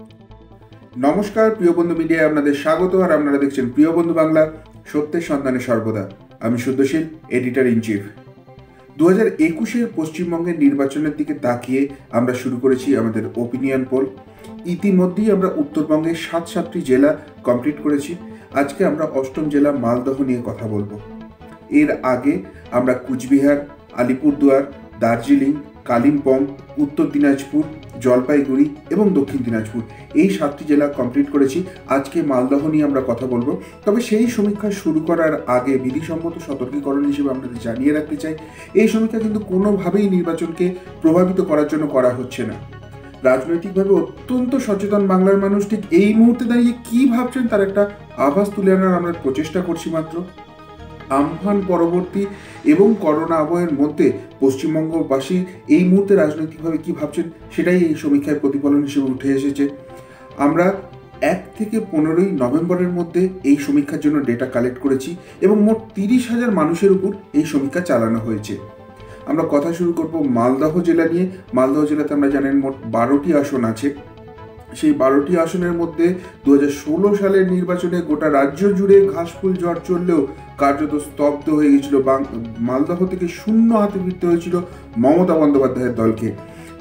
नमस्कार प्रिय बंधु मीडिया आपनादेर स्वागत और आपनारा देखछेन प्रिय बंधु बांगला सत्येर सन्धाने सर्वदा। आमि शुद्धशील एडिटर इन चीफ। 2021 पश्चिमबंगे निर्वाचनेर दिके ताकिये आमरा शुरू करेछि आमादेर ओपिनियन पोल। इतिमध्येई आमरा उत्तरबंगे 7टी जेला कमप्लीट करेछि। आजके आमरा अष्टम जेला मालदह निये कथा बोलबो। एर आगे आमरा कूचबिहार, आलिपुरदुआर, दार्जिलिंग, कालिम्पोंग, उत्तर दिनाजपुर, जलपाइगुड़ी और दक्षिण दिनाजपुर ये 7टी जिला कमप्लीट करेছি। आज के मालदह নিয়ে আমরা কথা বলবো। তবে সেই সমীক্ষা শুরু করার আগে বিধিসম্মত সতর্কীকরণ হিসেবে আপনাদের জানিয়ে রাখতে চাই, এই সমীক্ষা কিন্তু কোনোভাবেই নির্বাচনকে প্রভাবিত করার জন্য করা হচ্ছে না। রাজনৈতিকভাবে অত্যন্ত সচেতন বাংলার মানুষ ঠিক এই মুহূর্তে দাঁড়িয়ে কি ভাবছেন তার একটা আভাস তুলে আনার আমরা প্রচেষ্টা করছি। মাত্র আমফান পরবর্তী এবং করোনা আবহের মধ্যে পশ্চিমবঙ্গবাসী এই মুহূর্তে রাজনৈতিকভাবে কী ভাবছেন সেটাই এই সমীক্ষায় প্রতিফলন হিসেবে উঠে এসেছে। আমরা 1 থেকে 15ই নভেম্বরের মধ্যে এই সমীক্ষার জন্য ডেটা কালেক্ট করেছি এবং মোট 30,000 মানুষের উপর এই সমীক্ষা চালানো হয়েছে। আমরা কথা শুরু করব মালদহ জেলা নিয়ে। মালদহ জেলাতে আমরা জানেন মোট 12টি আসন আছে। সেই 12টি আসনের মধ্যে 2016 সালের নির্বাচনে গোটা রাজ্য জুড়ে ঘাসফুল ঝড় চললেও কার্যত স্তব্ধ হয়ে গিয়েছিল মালদহ থেকে শূন্য হাতে ফিরতে হয়েছিল মমতা বন্দ্যোপাধ্যায়ের দলকে।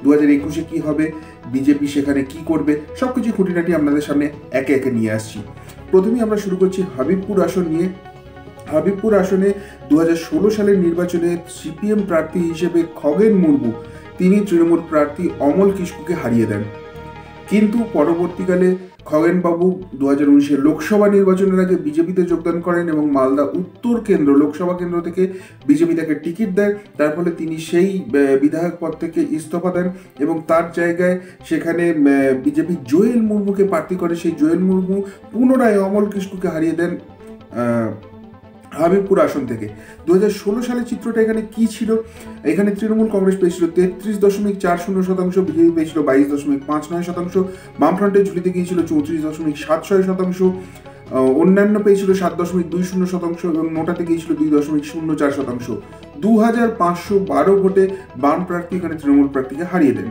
2021-এ কী হবে, বিজেপি সেখানে কি করবে, সব কিছু খুঁটিনাটি আপনাদের সামনে একে একে নিয়ে আসছি। প্রথমেই আমরা শুরু করছি হাবিবপুর আসন নিয়ে। হাবিবপুর আসনে 2016 সালের নির্বাচনে সিপিএম প্রার্থী হিসেবে খগেন মুর্মু তিনি তৃণমূল প্রার্থী অমল কিস্কুকে হারিয়ে দেন। কিন্তু পরবর্তীকালে খগেনবাবু 2019 লোকসভা নির্বাচনের আগে বিজেপিতে যোগদান করেন এবং মালদা উত্তর কেন্দ্র লোকসভা কেন্দ্র থেকে বিজেপি তাকে টিকিট দেয়। তার ফলে তিনি সেই বিধায়ক পদ থেকে ইস্তফা দেন এবং তার জায়গায় সেখানে বিজেপি জোয়েল মুর্মুকে প্রার্থী করে। সেই জোয়েল মুর্মু পুনরায় অমল কিস্কুকে হারিয়ে দেন হাবিবপুর আসন থেকে। 2016 সালে চিত্রটা এখানে কি ছিল, এখানে তৃণমূল কংগ্রেস পেয়েছিল 33.40%, বিজেপি পেয়েছিল 22.59%, বামফ্রন্টের ঝুলিতে গিয়েছিল 34.76%, অন্যান্য পেয়েছিল 7.20% এবং নোটাতে গিয়েছিল 2.04%। 2512 ভোটে বাম প্রার্থী এখানে তৃণমূল প্রার্থীকে হারিয়ে দেন।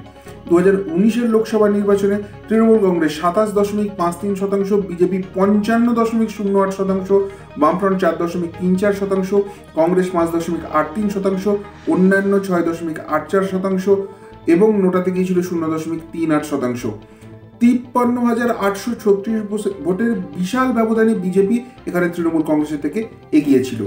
2019-এর লোকসভা নির্বাচনে তৃণমূল কংগ্রেস 27.53%, বিজেপি 55.08%, বামফ্রন্ট 4.34%, কংগ্রেস 5.83%, অন্যান্য 6.84% এবং নোটাতে গিয়েছিল 0.38%। 53,836 ভোটের বিশাল ব্যবধানে বিজেপি এখানে তৃণমূল কংগ্রেসের থেকে এগিয়েছিল।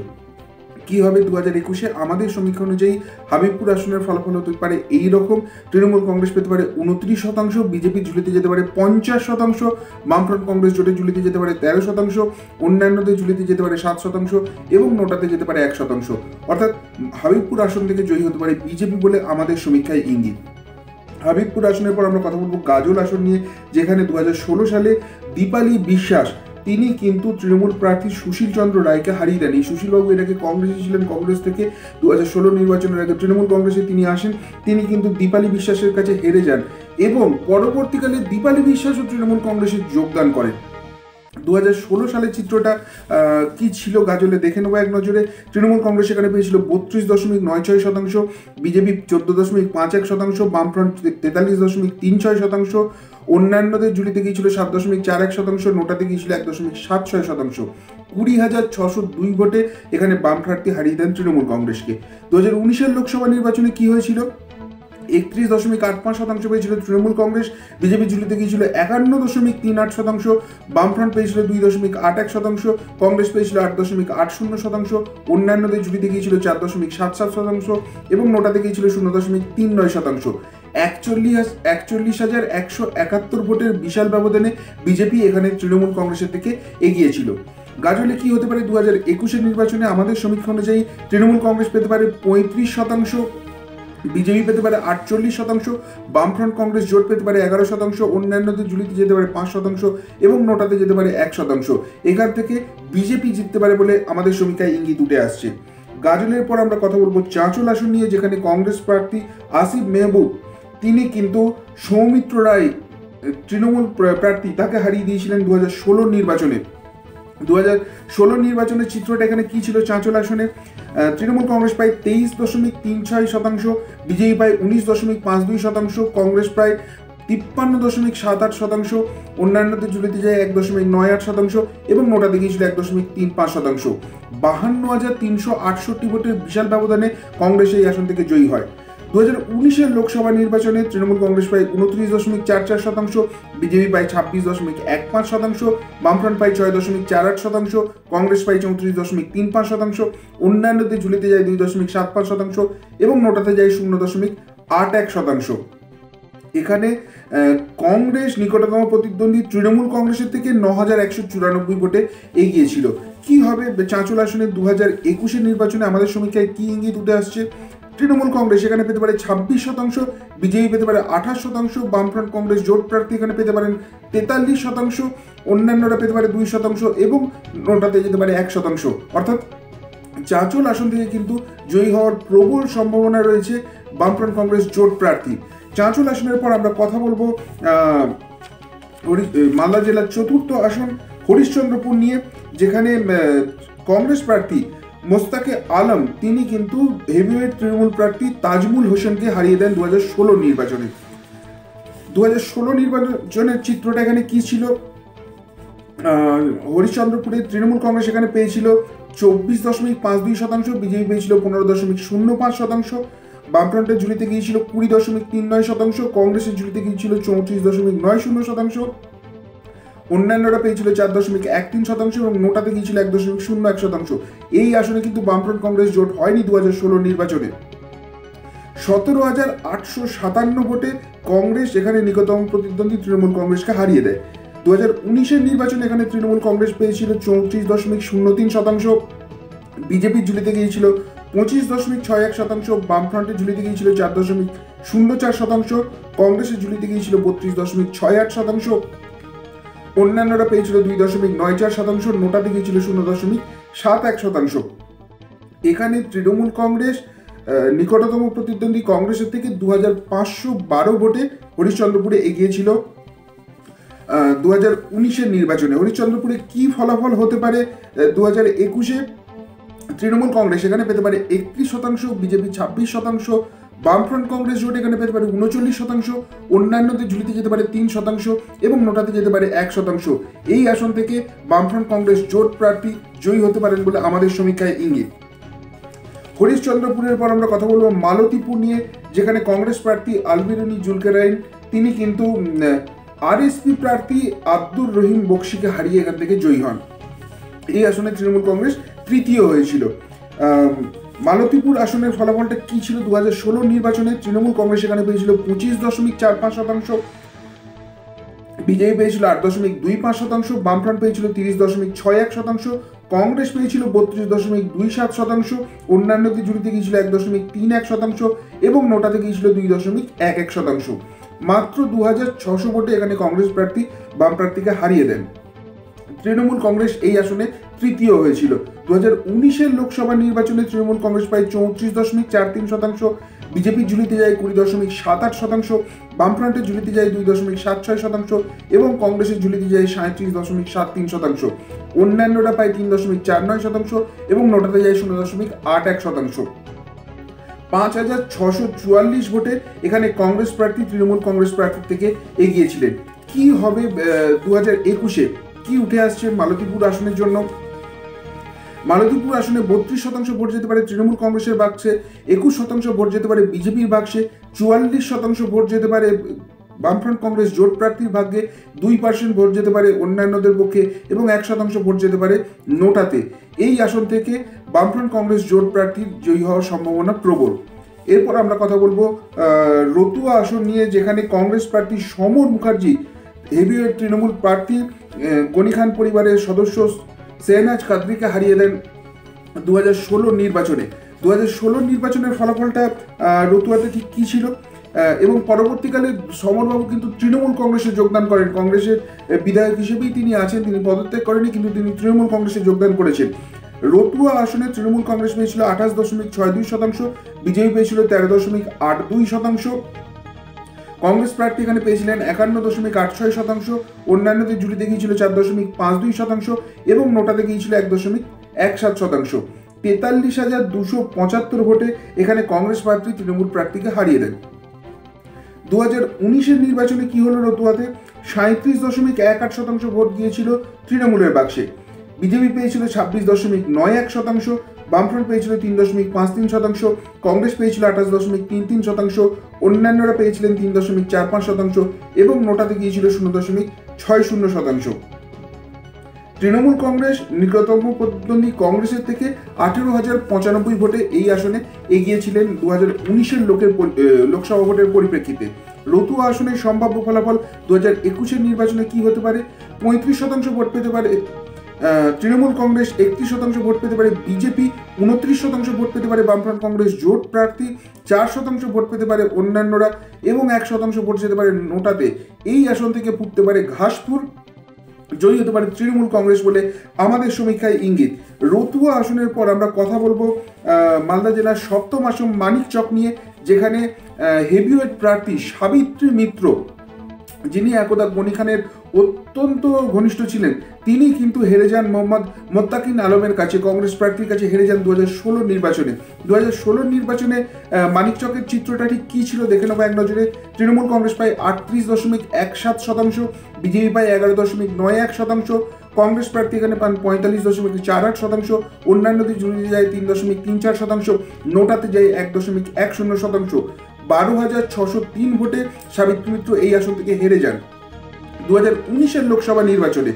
কি হবে 2021-এ আমাদের সমীক্ষা অনুযায়ী হাবিবপুর আসনের ফলাফল হতে পারে এই রকম। তৃণমূল কংগ্রেস পেতে পারে 29%, বিজেপি ঝুলিতে যেতে পারে 50%, বামফ্রন্ট কংগ্রেস জোটে ঝুলিতে যেতে পারে 13%, অন্যান্যদের ঝুলিতে যেতে পারে 7% এবং নোটাতে যেতে পারে 1%। অর্থাৎ হাবিবপুর আসন থেকে জয়ী হতে পারে বিজেপি বলে আমাদের সমীক্ষায় ইঙ্গিত। হাবিবপুর আসনের পর আমরা কথা বলবো গাজল আসন নিয়ে, যেখানে 2016 সালে দীপালি বিশ্বাস তিনি কিন্তু তৃণমূল প্রার্থী সুশীল চন্দ্র রায়কে হারিয়ে দেন। সুশীলবাবু এটাকে কংগ্রেসে ছিলেন, কংগ্রেস থেকে 2016 নির্বাচনের আগে তৃণমূল কংগ্রেসে তিনি আসেন, তিনি কিন্তু দীপালি বিশ্বাসের কাছে হেরে যান এবং পরবর্তীকালে দীপালি বিশ্বাসও তৃণমূল কংগ্রেসে যোগদান করেন। 2016 সালের চিত্রটা কি ছিল গাজলে দেখে নেবো এক নজরে। তৃণমূল কংগ্রেস এখানে পেয়েছিল 32.96%, বিজেপি 14.51%, বামফ্রন্ট 43.36%, অন্যান্যদের ঝুলিতে গিয়েছিল 7.41%, নোটাতে গিয়েছিল 1.76%। 20,602 ভোটে এখানে বাম প্রার্থী হারিয়ে দেন তৃণমূল কংগ্রেসকে। 2019-এর লোকসভা নির্বাচনে কি হয়েছিল, 31.85% পেয়েছিল তৃণমূল কংগ্রেস, বিজেপি ঝুলিতে গিয়েছিল 51.38%, বামফ্রন্ট পেয়েছিল 2.81%, কংগ্রেস পেয়েছিল 8.80%, অন্যান্যদের ঝুলিতে গিয়েছিল 4.77% এবং নোটাতে গিয়েছিল 0.39%। 41,171 ভোটের বিশাল ব্যবধানে বিজেপি এখানে তৃণমূল কংগ্রেসের থেকে এগিয়েছিল। গাজলে কি হতে পারে 2021-এর নির্বাচনে আমাদের সমীক্ষা অনুযায়ী তৃণমূল কংগ্রেস পেতে পারে 35%, বিজেপি পেতে পারে 48%, বামফ্রন্ট কংগ্রেস জোট পেতে পারে 11%, অন্যান্যদের ঝুলিতে যেতে পারে 5% এবং নোটাতে যেতে পারে 1%। এখান থেকে বিজেপি জিততে পারে বলে আমাদের সমীক্ষায় ইঙ্গিত উঠে আসছে। গাজলের পর আমরা কথা বলবো চাঁচল আসন নিয়ে, যেখানে কংগ্রেস প্রার্থী আসিফ মেহবুব তিনি কিন্তু সৌমিত্র রায় তৃণমূল প্রার্থী তাকে হারিয়ে দিয়েছিলেন 2016 নির্বাচনে। 2016 নির্বাচনের চিত্রটা এখানে কী ছিল চাঁচল আসনে, তৃণমূল কংগ্রেস প্রায় 23.36%, বিজেপি প্রায় 19.52%, কংগ্রেস প্রায় 53.78% अन्यान्यते झुलेते जाए 1.98% और नोटाते गिয়েছিল 1.35%। 52,368 भोटे विशाल व्यवधाने कांग्रेस এই আসন থেকে জয়ী হয়। 2019 लोकसभा निर्वाचने तृणमूल कांग्रेस पाय 29.44%, बीजेपी पाय 26.15%, बामफ्रंट पाय 6.48%, कांग्रेस पाय 34.35%, अन्यान्यते झुलेते जाए 2.75% और नोटाते जाए 0.81%। एखाने कांग्रेस निकटतम प्रतिद्वंदी तृणमूल कांग्रेसेर थेके 9,194 भोटे एगिए छिलो। कि हबे चांचल आसने 2021 निर्वाचने आमादेर समीक्षाय कि इंगित उठे आसछे? तृणमूल कांग्रेस एखाने पेते पारे 26%, बीजेपी पेते पारे 28%, बामफ्रंट कांग्रेस जोट प्रार्थी एखाने पेते पारेन 43%, अन्यान्यरा पेते पारे 2% एबं नोटाते जेते पारे 1%। अर्थात चांचल आसन थेके किन्तु जयी हওয়ার प्रबल सम्भावना रयेछे बामफ्रंट कांग्रेस जोट प्रार्थी। चांचल आसनेर पर आमरा कथा बोलबो मालदा जिलार चतुर्थ आसन हरिश्चंद्रपुर निये, जेखाने कांग्रेस प्रार्थी मोस्ताके आलम तिनि किन्तु हेभिवेट तृणमूल प्रार्थी ताजमुल होसेनके हारिये देन 2016 निर्वाचने। 2016 निर्वाचने चित्रटा एखाने कि छिलो? हरिश्चंद्रपुरे तृणमूल कांग्रेस एखाने पेयेছিল 24.52%, বিজেপি পেয়েছিল 15.05%, বামফ্রন্টের ঝুলিতে গিয়েছিল 20.39%, কংগ্রেসের ঝুলিতে গিয়েছিল 34.90%, অন্যান্যরা পেয়েছিল 4.13% এবং নোটাতে গিয়েছিল 1.01%। এই আসনে কিন্তু বামফ্রন্ট কংগ্রেস জোট হয়নি 2016 নির্বাচনে। 17,857 ভোটে কংগ্রেস এখানে নিকটতম প্রতিদ্বন্দ্বী তৃণমূল কংগ্রেসকে হারিয়ে দেয়। 2019 নির্বাচনে এখানে তৃণমূল কংগ্রেস পেয়েছিল 34.03%, বিজেপি ঝুলিতে গিয়েছিল 25.61%, বামফ্রন্টের ঝুলিতে গিয়েছিল 4.04%, কংগ্রেসের ঝুলিতে গিয়েছিল 32.68%, অন্যান্যরা পেয়েছিল 2.94%, নোটাতে গিয়েছিল 0.71%। এখানে তৃণমূল কংগ্রেস নিকটতম প্রতিদ্বন্দ্বী কংগ্রেসের থেকে 2,512 ভোটে হরিশ্চন্দ্রপুরে এগিয়েছিল 2019 নির্বাচনে। হরিশ্চন্দ্রপুরে কি ফলাফল হতে পারে 2021? তৃণমূল কংগ্রেস এখানে পেতে পারে 31%, বিজেপি 26%, বামফ্রন্ট কংগ্রেস জোট এখানে পেতে পারে 39%, অন্যান্যদের ঝুলিতে যেতে পারে 3% এবং নোটাতে যেতে পারে 1%। এই আসন থেকে বামফ্রন্ট কংগ্রেস জোট প্রার্থী জয়ী হতে পারেন বলে আমাদের সমীক্ষায় ইঙ্গিত। হরিশ্চন্দ্রপুরের পর আমরা কথা বলবো মালতীপুর নিয়ে, যেখানে কংগ্রেস প্রার্থী আলবিরুনি জুলকারাইন তিনি কিন্তু आरएसपी प्रार्थी आब्दुर रहीम बक्शी के हारिए एखान थेके जयी हन। एई आसने तृणमूल कांग्रेस तृतीय हयेछिल। मालतीपुर आसनेर फलाफलटा कि छिल 2016 निर्वाचने? तृणमूल कांग्रेस एखाने पेयेछिल 25.45%, बीजेपी पेयेछिल 8.25%, बामफ्रंट पेयेछिल 30.61%, কংগ্রেস পেয়েছিল 32.27%, অন্যান্যদের ঝুলিতে গিয়েছিল 1.31% এবং নোটাতে গিয়েছিল 2.11%। মাত্র 2,600 ভোটে এখানে কংগ্রেস প্রার্থী বাম প্রার্থীকে হারিয়ে দেন। তৃণমূল কংগ্রেস এই আসনে তৃতীয় হয়েছিল। 2019 লোকসভা নির্বাচনে তৃণমূল কংগ্রেস পায় 34.43%, বিজেপি ঝুলিতে যায় 20.78%, বামফ্রন্টের ঝুলিতে যায় 2.76% এবং কংগ্রেসের ঝুলিতে যায় 37.73%, অন্যান্যরা পায় 3.49% এবং নোটাতে যায় 0.81%। 5,644 ভোটে এখানে কংগ্রেস প্রার্থী তৃণমূল কংগ্রেস প্রার্থীর থেকে এগিয়েছিলেন। কি হবে 2021-এ? কি উঠে আসছে মালতীপুর আসনের জন্য? মালতীপুর আসনে 32% ভোট যেতে পারে তৃণমূল কংগ্রেসের বাক্সে, 21% ভোট যেতে পারে বিজেপির বাক্সে, 44% ভোট যেতে পারে বামফ্রন্ট কংগ্রেস জোট প্রার্থীর ভাগ্যে, 2% ভোট যেতে পারে অন্যান্যদের পক্ষে এবং 1% ভোট যেতে পারে নোটাতে। এই আসন থেকে বামফ্রন্ট কংগ্রেস জোট প্রার্থীর জয়ী হওয়ার সম্ভাবনা প্রবল। এরপর আমরা কথা বলবো রতুয়া আসন নিয়ে, যেখানে কংগ্রেস প্রার্থী সমর মুখার্জি হেভিওয়েট তৃণমূল প্রার্থী গনি খান পরিবারের সদস্য সেহনাজ কাদরিকে হারিয়ে দেন 2016 নির্বাচনে। 2016 নির্বাচনের ফলাফলটা রতুয়াতে ঠিক কী ছিল এবং পরবর্তীকালে সমরবাবু কিন্তু তৃণমূল কংগ্রেসে যোগদান করেন। কংগ্রেসের বিধায়ক হিসেবেই তিনি আছেন, তিনি পদত্যাগ করেনি, কিন্তু তিনি তৃণমূল কংগ্রেসে যোগদান করেছেন। রতুয়া আসনে তৃণমূল কংগ্রেস পেয়েছিল 28.62%, বিজেপি পেয়েছিল 13.82%, কংগ্রেস প্রার্থী এখানে পেয়েছিলেন 51.86%, অন্যান্যদের জুড়িতে গিয়েছিল 4.52% এবং নোটাতে গিয়েছিল 1.17%। 43,275 ভোটে এখানে কংগ্রেস প্রার্থী তৃণমূল প্রার্থীকে হারিয়ে দেন। 2019 নির্বাচনে কি হলো রতুয়াতে 37.18 শতাংশ ভোট গিয়েছিল তৃণমূলের বাক্সে। বিজেপি পেয়েছিল 26.91 শতাংশ, বামফ্রন্ট পেয়েছিল 3.53 শতাংশ, কংগ্রেস পেয়েছিল 28.33 শতাংশ, অন্যান্যরা পেয়েছিলেন 3.45 শতাংশ এবং নোটাতে গিয়েছিল 0.60 শতাংশ। তৃণমূল কংগ্রেস নিকটতম প্রতিদ্বন্দ্বী কংগ্রেসের থেকে 18,095 ভোটে এই আসনে এগিয়েছিলেন 2019-এর লোকসভা ভোটের পরিপ্রেক্ষিতে। রতুয়া আসনের সম্ভাব্য ফলাফল 2021-এর নির্বাচনে কী হতে পারে? 35 শতাংশ ভোট পেতে পারে তৃণমূল কংগ্রেস, 31 শতাংশ ভোট পেতে পারে বিজেপি, 29 শতাংশ ভোট পেতে পারে বামফ্রন্ট কংগ্রেস জোট প্রার্থী, 4 শতাংশ ভোট পেতে পারে অন্যান্যরা এবং 1 শতাংশ ভোট যেতে পারে নোটাতে। এই আসন থেকে ফুটতে পারে ঘাসফুল, জয়ী হতে পারে তৃণমূল কংগ্রেস বলে আমাদের সমীক্ষায় ইঙ্গিত। রতুয়া আসনের পর আমরা কথা বলবো মালদা জেলার সপ্তম আসন মানিকচক নিয়ে, যেখানে হেভিওয়েট প্রার্থী সাবিত্রী মিত্র, যিনি একদা গনি খানের অত্যন্ত ঘনিষ্ঠ ছিলেন, তিনি কিন্তু হেরে যান মোহাম্মদ মোত্তাকিন আলমের কাছে, কংগ্রেস প্রার্থীর কাছে হেরে যান 2016 নির্বাচনে। 2016 নির্বাচনে মানিকচকের চিত্রটা ঠিক কী ছিল দেখে নেবো এক নজরে। তৃণমূল কংগ্রেস পায় 38.17 শতাংশ, বিজেপি পায় 11.91 শতাংশ, কংগ্রেস প্রার্থী এখানে পান 45.48 শতাংশ, অন্যান্যদের জুড়ে যায় 3.34 শতাংশ, নোটাতে যায় 1.10 শতাংশ। 12,603 ভোটে সাবিত্রী মিত্র এই আসন থেকে হেরে যান 2019-এর লোকসভা নির্বাচনে।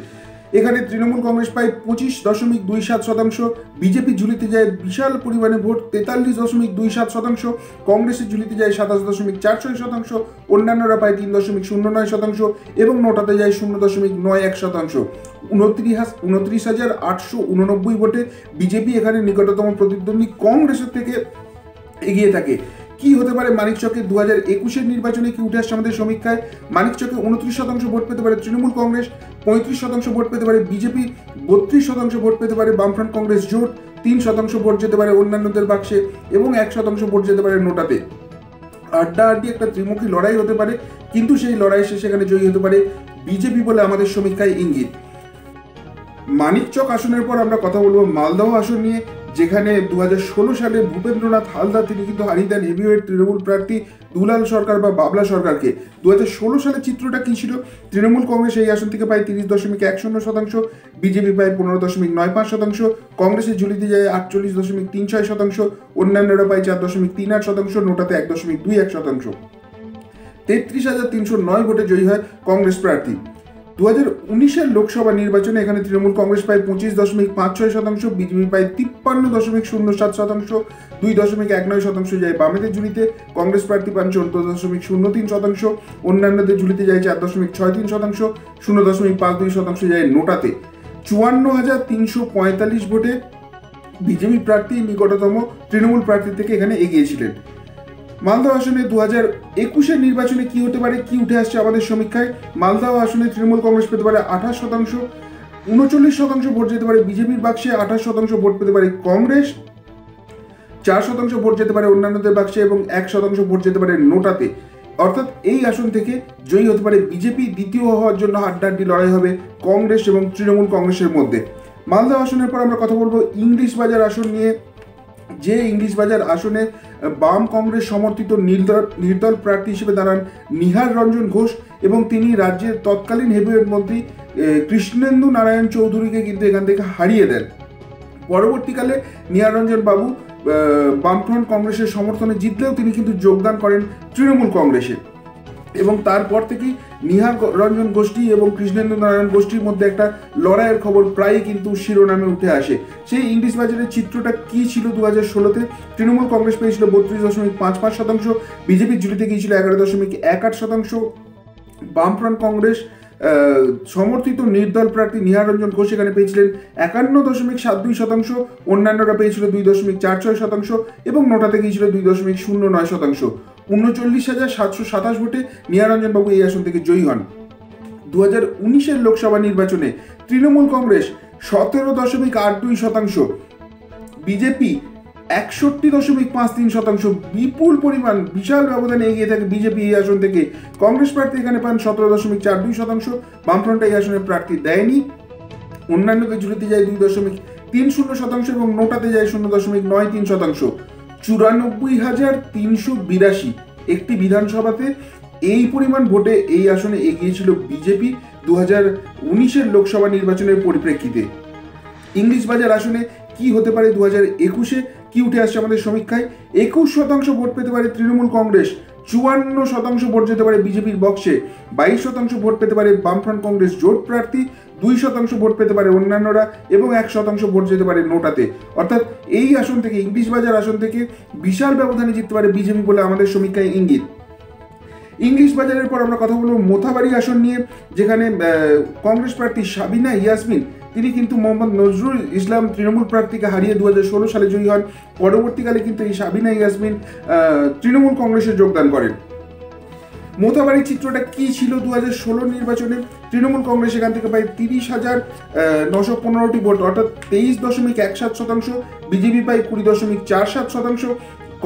এখানে তৃণমূল কংগ্রেস পায় 25.27 শতাংশ, বিজেপি ঝুলিতে যায় বিশাল পরিমাণে ভোট 43.27 শতাংশ, কংগ্রেসের ঝুলিতে যায় 27.46 শতাংশ, অন্যান্যরা পায় 3.09 শতাংশ এবং নোটাতে যায় 0.91 শতাংশ। 29,889 ভোটে বিজেপি এখানে নিকটতম প্রতিদ্বন্দ্বী কংগ্রেসের থেকে এগিয়ে থাকে। কি হতে পারে মানিকচকে 2021-এর নির্বাচনে, কি উঠে আসছে আমাদের সমীক্ষায়? মানিকচকে 29 শতাংশ ভোট পেতে পারে তৃণমূল কংগ্রেস, 35 শতাংশ ভোট পেতে পারে বিজেপি, 32 শতাংশ ভোট পেতে পারে বামফ্রন্ট কংগ্রেস জোট, 3 শতাংশ ভোট যেতে পারে অন্যান্যদের বাক্সে এবং 1 শতাংশ ভোট যেতে পারে নোটাতে। আড্ডাআড্ডি একটা ত্রিমুখী লড়াই হতে পারে, কিন্তু সেই লড়াই শেষে সেখানে জয়ী হতে পারে বিজেপি বলে আমাদের সমীক্ষায় ইঙ্গিত। মানিকচক আসনের পর আমরা কথা বলবো মালদহ আসন নিয়ে, যেখানে 2016 সালে ভূপেন্দ্রনাথ হালদার তিনি কিন্তু হারিয়ে দেন হেভিওয়েট তৃণমূল প্রার্থী দুলাল সরকার বা বাবলা সরকারকে। 2016 সালে চিত্রটা কী ছিল? তৃণমূল কংগ্রেস এই আসন থেকে পায় 30.10 শতাংশ, বিজেপি পায় 15.95 শতাংশ, কংগ্রেসের ঝুলিতে যায় 48.36 শতাংশ, অন্যান্যরা পায় 4.38 শতাংশ, নোটাতে 1.21 শতাংশ। 33,309 ভোটে জয়ী হয় কংগ্রেস প্রার্থী। 2019-এর লোকসভা নির্বাচনে এখানে তৃণমূল কংগ্রেস পায় 25.56 শতাংশ, বিজেপি পায় 53.07 শতাংশ, 2.19 শতাংশ যায় বামেদের ঝুলিতে, কংগ্রেস প্রার্থী পান 14.03 শতাংশ, অন্যান্যদের ঝুলিতে যায় 4.63 শতাংশ, 0.52 শতাংশ যায় নোটাতে। 54,345 ভোটে বিজেপি প্রার্থী নিকটতম তৃণমূল প্রার্থীর থেকে এখানে এগিয়েছিলেন। মালদহ আসনে 2021-এর নির্বাচনে কী হতে পারে, কী উঠে আসছে আমাদের সমীক্ষায়? মালদহ আসনে তৃণমূল কংগ্রেস পেতে পারে 28 শতাংশ, 39 শতাংশ ভোট যেতে পারে বিজেপির বাক্সে, 28 শতাংশ ভোট পেতে পারে কংগ্রেস, 4 শতাংশ ভোট যেতে পারে অন্যান্যদের বাক্সে এবং 1 শতাংশ ভোট যেতে পারে নোটাতে। অর্থাৎ এই আসন থেকে জয়ী হতে পারে বিজেপি। দ্বিতীয় হওয়ার জন্য হাড্ডাহাড্ডি লড়াই হবে কংগ্রেস এবং তৃণমূল কংগ্রেসের মধ্যে। মালদহ আসনের পর আমরা কথা বলবো ইংলিশ বাজার আসন নিয়ে, যে ইংলিশ বাজার আসনে বাম কংগ্রেস সমর্থিত নির্দল প্রার্থী হিসেবে দাঁড়ান নিহার রঞ্জন ঘোষ এবং তিনি রাজ্যের তৎকালীন হেভিওয়েট মন্ত্রী কৃষ্ণেন্দু নারায়ণ চৌধুরীকে কিন্তু এখান থেকে হারিয়ে দেন। পরবর্তীকালে নিহার রঞ্জন বাবু বামফ্রন্ট কংগ্রেসের সমর্থনে জিতলেও তিনি কিন্তু যোগদান করেন তৃণমূল কংগ্রেসে এবং তারপর থেকেই নিহার রঞ্জন গোষ্ঠী এবং কৃষ্ণেন্দু নারায়ণ গোষ্ঠীর মধ্যে একটা লড়াইয়ের খবর প্রায়ই কিন্তু শিরোনামে উঠে আসে। সেই ইংলিশ বাজারের চিত্রটা কী ছিল 2016-তে? তৃণমূল কংগ্রেস পেয়েছিল 32.55 শতাংশ, বিজেপির ঝুলিতে গিয়েছিল 11.18 শতাংশ, বামফ্রন্ট কংগ্রেস সমর্থিত নির্দল প্রার্থী নিহার রঞ্জন ঘোষ এখানে পেয়েছিলেন 51.72 শতাংশ, অন্যান্যরা পেয়েছিল 2.46 শতাংশ এবং নোটাতে গিয়েছিল 2.09 শতাংশ। 39,727 ভোটে নিহার রঞ্জন বাবু এই আসন থেকে জয়ী হন। 2019-এর লোকসভা নির্বাচনে তৃণমূল কংগ্রেস 17.82 শতাংশ, বিজেপি 61.53 শতাংশ, বিপুল পরিমাণ বিশাল ব্যবধানে এগিয়ে থাকে বিজেপি এই আসন থেকে। কংগ্রেস প্রার্থী এখানে পান 17.42 শতাংশ, বামফ্রন্ট এই আসনে প্রার্থী দেয়নি, অন্যান্যকে ঝুলিতে যায় 2.30 শতাংশ এবং নোটাতে যায় 0.93 শতাংশ। 94,382 একটি বিধানসভাতে এই পরিমাণ ভোটে এই আসনে এগিয়েছিল বিজেপি 2019-এর লোকসভা নির্বাচনের পরিপ্রেক্ষিতে। ইংলিশ বাজার আসনে কি হতে পারে 2021-এ কি উঠে আসছে আমাদের সমীক্ষায়? 21% ভোট পেতে পারে তৃণমূল কংগ্রেস, 54% ভোট যেতে পারে বিজেপির বক্সে, 22% ভোট পেতে পারে বামফ্রন্ট কংগ্রেস জোট প্রার্থী, 2% ভোট পেতে পারে অন্যান্যরা এবং 1% ভোট যেতে পারে নোটাতে। অর্থাৎ এই আসন থেকে, ইংলিশ বাজার আসন থেকে বিশাল ব্যবধানে জিততে পারে বিজেপি বলে আমাদের সমীক্ষায় ইঙ্গিত। ইংলিশ বাজারের পর আমরা কথা বলব মোথাবাড়ি আসন নিয়ে, যেখানে কংগ্রেস প্রার্থী সাবিনা ইয়াসমিন তিনি কিন্তু মোহাম্মদ নজরুল ইসলাম তৃণমূল প্রার্থীকে হারিয়ে 2016 সালে জয়ী হন। পরবর্তীকালে কিন্তু এই সাবিনা ইয়াসমিন তৃণমূল কংগ্রেসে যোগদান করেন। মোথাবাড়ির চিত্রটা কি ছিল 2016 নির্বাচনে? তৃণমূল কংগ্রেস এখান থেকে পায় 30,915টি ভোট, অর্থাৎ 23.17%, বিজেপি পায় 20.47%,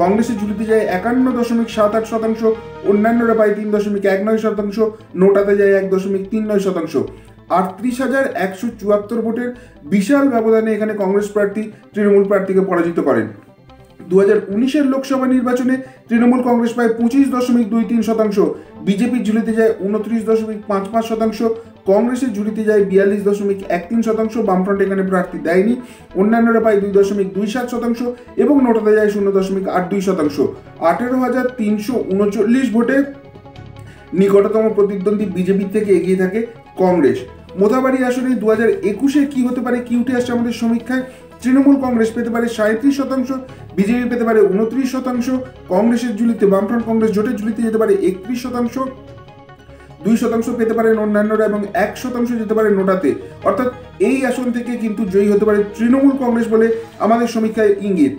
কংগ্রেসে ঝুলিতে যায় 51.78%, অন্যান্যরা পায় 3.19%, নোটাতে যায় 1.39%। 38,174 ভোটের বিশাল ব্যবধানে এখানে কংগ্রেস প্রার্থী তৃণমূল প্রার্থীকে পরাজিত করেন। 2019-এর লোকসভা নির্বাচনে তৃণমূল কংগ্রেস পায় 25.23%, বিজেপির ঝুলিতে যায় 29.55%, কংগ্রেসের ঝুলিতে যায় 42.13%, বামফ্রন্ট এখানে প্রার্থী দেয়নি, অন্যান্যরা পায় 2.27% এবং নোটাতে যায় 0.82%। 18,339 ভোটে নিকটতম প্রতিদ্বন্দ্বী বিজেপির থেকে এগিয়ে থাকে কংগ্রেস। মোথাবাড়ি আসনে 2021-এ কি হতে পারে কি উঠে আসছে আমাদের সমীক্ষায়? তৃণমূল কংগ্রেস পেতে পারে 37%, বিজেপি পেতে পারে 29%, কংগ্রেসের ঝুলিতে, বামফ্রন্ট কংগ্রেস জোটের ঝুলিতে যেতে পারে 31%, 2% পেতে পারেন অন্যান্যরা এবং 1% যেতে পারে নোটাতে। অর্থাৎ এই আসন থেকে কিন্তু জয়ী হতে পারে তৃণমূল কংগ্রেস বলে আমাদের সমীক্ষায় ইঙ্গিত।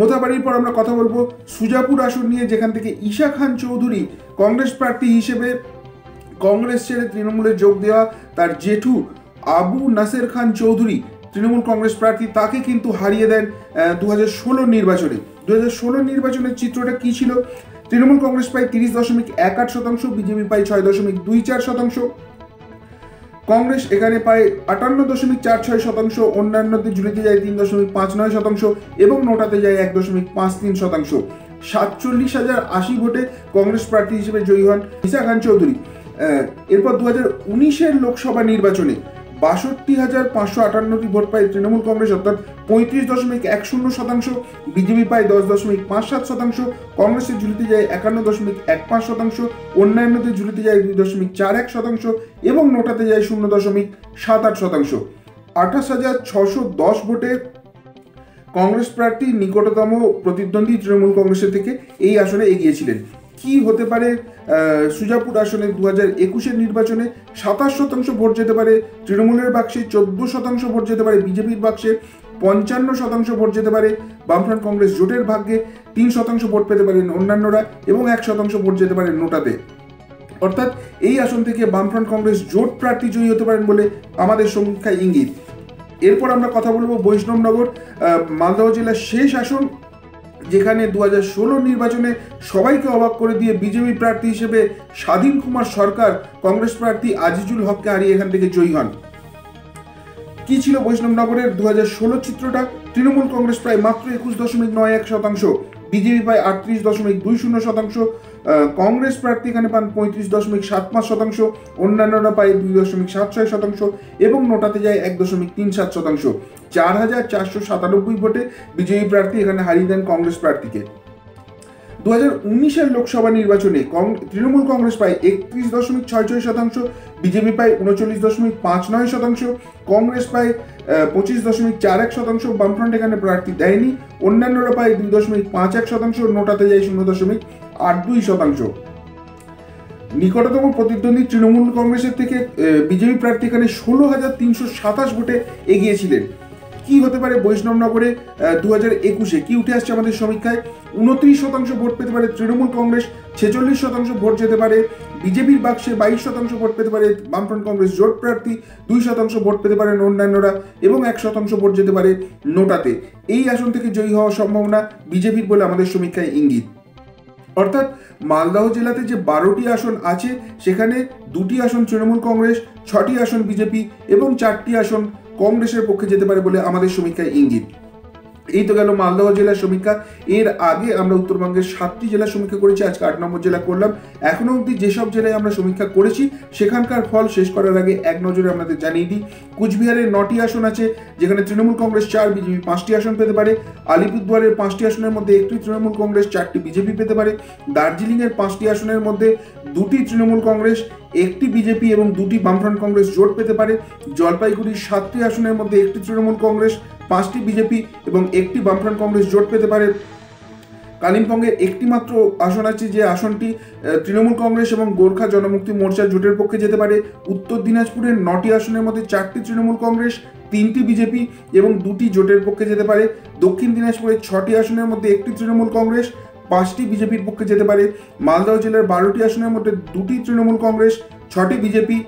মোথাবাড়ির পর আমরা কথা বলবো সুজাপুর আসন নিয়ে, যেখান থেকে ঈশা খান চৌধুরী কংগ্রেস প্রার্থী হিসেবে কংগ্রেস ছেড়ে তৃণমূলে যোগ দেওয়া তার জেঠু আবু নাসের খান চৌধুরী তৃণমূল কংগ্রেস প্রার্থী তাকে কিন্তু হারিয়ে দেন 2016 নির্বাচনে। 2016 নির্বাচনের চিত্রটা কী ছিল? তৃণমূল কংগ্রেস পায় 30.18%, বিজেপি পায় 6.24%, কংগ্রেস এখানে পায় 58.46%, অন্যান্যদের ঝুলিতে যায় 3.59% এবং নোটাতে যায় 1.53%। 47,080 ভোটে কংগ্রেস প্রার্থী হিসেবে জয়ী হন ঈশা খান চৌধুরী। এরপর 2019-এর লোকসভা নির্বাচনে 62,558টি ভোট পায় তৃণমূল কংগ্রেস, অর্থাৎ 35.10%, বিজেপি পায় 10.57%, কংগ্রেসের ঝুলিতে যায় 51.15%, অন্যান্যদের ঝুলিতে যায় 2.41% এবং নোটাতে যায় 0.78%। 28,610 ভোটে কংগ্রেস প্রার্থী নিকটতম প্রতিদ্বন্দ্বী তৃণমূল কংগ্রেসের থেকে এই আসনে এগিয়েছিলেন। কি হতে পারে সুজাপুর আসনে 2021-এর নির্বাচনে? 27% ভোট যেতে পারে তৃণমূলের বাক্সে, 14% ভোট যেতে পারে বিজেপির বাক্সে, 55% ভোট যেতে পারে বামফ্রন্ট কংগ্রেস জোটের ভাগ্যে, 3% ভোট পেতে পারেন অন্যান্যরা এবং 1% ভোট যেতে পারে নোটাতে। অর্থাৎ এই আসন থেকে বামফ্রন্ট কংগ্রেস জোট প্রার্থী জয়ী হতে পারেন বলে আমাদের সংখ্যায় ইঙ্গিত। এরপর আমরা কথা বলবো বৈষ্ণবনগর, মালদহ জেলার শেষ আসন, যেখানে 2016 নির্বাচনে সবাইকে অবাক করে দিয়ে বিজেপি প্রার্থী হিসেবে স্বাধীন কুমার সরকার কংগ্রেস প্রার্থী আজিজুল হককে হারিয়ে এখান থেকে জয়ী হন। কি ছিল বৈষ্ণবনগরের 2016 চিত্রটা? তৃণমূল কংগ্রেস প্রায় মাত্র 21.91%, বিজেপি পায় 38.20%, কংগ্রেস প্রার্থী এখানে পান 35.75%, অন্যান্যরা পায় 2.76% এবং নোটাতে যায় 1.37%। 4,497 ভোটে বিজেপি প্রার্থী এখানে হারিয়ে দেন কংগ্রেস প্রার্থীকে। 2019-এর লোকসভা নির্বাচনে তৃণমূল কংগ্রেস পায় 31.66%, বিজেপি পায় 39.59%, কংগ্রেস পায় 25.41%, বামফ্রন্ট এখানে প্রার্থী দেয়নি, অন্যান্যরা পায় 2.51%, নোটাতে যায় 0.82%। নিকটতম প্রতিদ্বন্দ্বী তৃণমূল কংগ্রেসের থেকে বিজেপি প্রার্থী এখানে 16,327 ভোটে এগিয়েছিলেন। কি হতে পারে বৈষ্ণবনগরে 2021-এ কি উঠে আসছে আমাদের সমীক্ষায়? 29% ভোট পেতে পারে তৃণমূল কংগ্রেস, 46% ভোট যেতে পারে বিজেপির বাক্সে, 22% ভোট পেতে পারে বামফ্রন্ট কংগ্রেস জোট প্রার্থী, 2% ভোট পেতে পারেন অন্যান্যরা এবং 1% ভোট যেতে পারে নোটাতে। এই আসন থেকে জয়ী হওয়ার সম্ভাবনা বিজেপির বলে আমাদের সমীক্ষায় ইঙ্গিত। অর্থাৎ মালদহ জেলাতে যে 12টি আসন আছে সেখানে 2টি আসন তৃণমূল কংগ্রেস, 6টি আসন বিজেপি এবং 4টি আসন কংগ্রেসের পক্ষে যেতে পারে বলে আমাদের সমীক্ষায় ইঙ্গিত। এই তো গেল মালদহ জেলা সমীক্ষা। এর আগে আমরা উত্তরবঙ্গের ৭টি জেলা সমীক্ষা করেছি, আজকে ৮ নম্বর জেলা করলাম। এখনো অবধি যেসব জেলায় আমরা সমীক্ষা করেছি সেখানকার ফল শেষ করার আগে এক নজরে আমাদের জানিয়ে দিই। কুচবিহারের 9টি আসন আছে যেখানে তৃণমূল কংগ্রেস ৪, বিজেপি 5টি আসন পেতে পারে। আলিপুরদুয়ারের 5টি আসনের মধ্যে 1টি তৃণমূল কংগ্রেস, 4টি বিজেপি পেতে পারে। দার্জিলিংয়ের 5টি আসনের মধ্যে 2টি তৃণমূল কংগ্রেস, 1টি বিজেপি এবং 2টি বামফ্রন্ট কংগ্রেস জোট পেতে পারে। জলপাইগুড়ির 7টি আসনের মধ্যে 1টি তৃণমূল কংগ্রেস, 5টি বিজেপি এবং 1টি বামফ্রন্ট কংগ্রেস জোট পেতে পারে। কালিম্পংয়ের 1টি মাত্র আসন আছে যে আসনটি তৃণমূল কংগ্রেস এবং গোর্খা জনমুক্তি মোর্চা জোটের পক্ষে যেতে পারে। উত্তর দিনাজপুরের 9টি আসনের মধ্যে 4টি তৃণমূল কংগ্রেস, 3টি বিজেপি এবং 2টি জোটের পক্ষে যেতে পারে। দক্ষিণ দিনাজপুরের 6টি আসনের মধ্যে 1টি তৃণমূল কংগ্রেস, 5টি বিজেপির পক্ষে যেতে পারে। মালদহ জেলার 12টি আসনের মধ্যে 2টি তৃণমূল কংগ্রেস, 6টি বিজেপি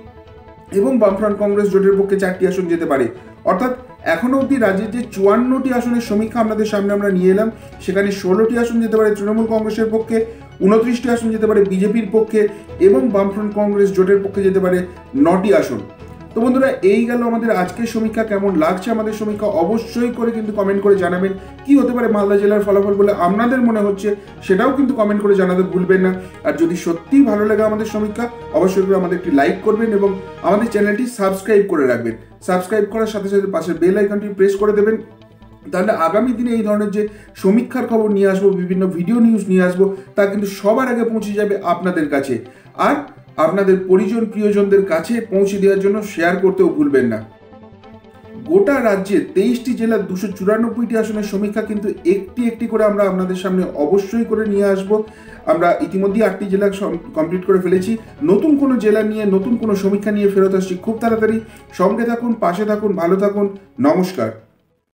এবং বামফ্রন্ট কংগ্রেস জোটের পক্ষে 4টি আসন যেতে পারে। অর্থাৎ এখনও অবধি রাজ্যের যে 54টি আসনের সমীক্ষা আপনাদের সামনে আমরা নিয়ে এলাম, সেখানে 16টি আসন যেতে পারে তৃণমূল কংগ্রেসের পক্ষে, 29টি আসন যেতে পারে বিজেপির পক্ষে এবং বামফ্রন্ট কংগ্রেস জোটের পক্ষে যেতে পারে 9টি আসন। তো বন্ধুরা, এই গেল আমাদের আজকের সমীক্ষা। কেমন লাগছে আমাদের সমীক্ষা অবশ্যই করে কিন্তু কমেন্ট করে জানাবেন। কি হতে পারে মালদা জেলার ফলাফল বলে আপনাদের মনে হচ্ছে সেটাও কিন্তু কমেন্ট করে জানাতে ভুলবেন না। আর যদি সত্যিই ভালো লাগে আমাদের সমীক্ষা, অবশ্যই করে আমাদের একটি লাইক করবেন এবং আমাদের চ্যানেলটি সাবস্ক্রাইব করে রাখবেন। সাবস্ক্রাইব করার সাথে সাথে পাশের বেল আইকনটি প্রেস করে দেবেন, তাহলে আগামী দিনে এই ধরনের যে সমীক্ষার খবর নিয়ে আসবো, বিভিন্ন ভিডিও নিউজ নিয়ে আসবো, তা কিন্তু সবার আগে পৌঁছে যাবে আপনাদের কাছে। আর আপনাদের পরিজন প্রিয়জনদের কাছে পৌঁছে দেওয়ার জন্য শেয়ার করতেও ভুলবেন না। গোটা রাজ্যে 23টি জেলার 294টি আসনের সমীক্ষা কিন্তু একটি একটি করে আমরা আপনাদের সামনে অবশ্যই করে নিয়ে আসব। আমরা ইতিমধ্যেই 8টি জেলা কমপ্লিট করে ফেলেছি। নতুন কোনো জেলা নিয়ে, নতুন কোনো সমীক্ষা নিয়ে ফেরত আসছি খুব তাড়াতাড়ি। সঙ্গে থাকুন, পাশে থাকুন, ভালো থাকুন। নমস্কার।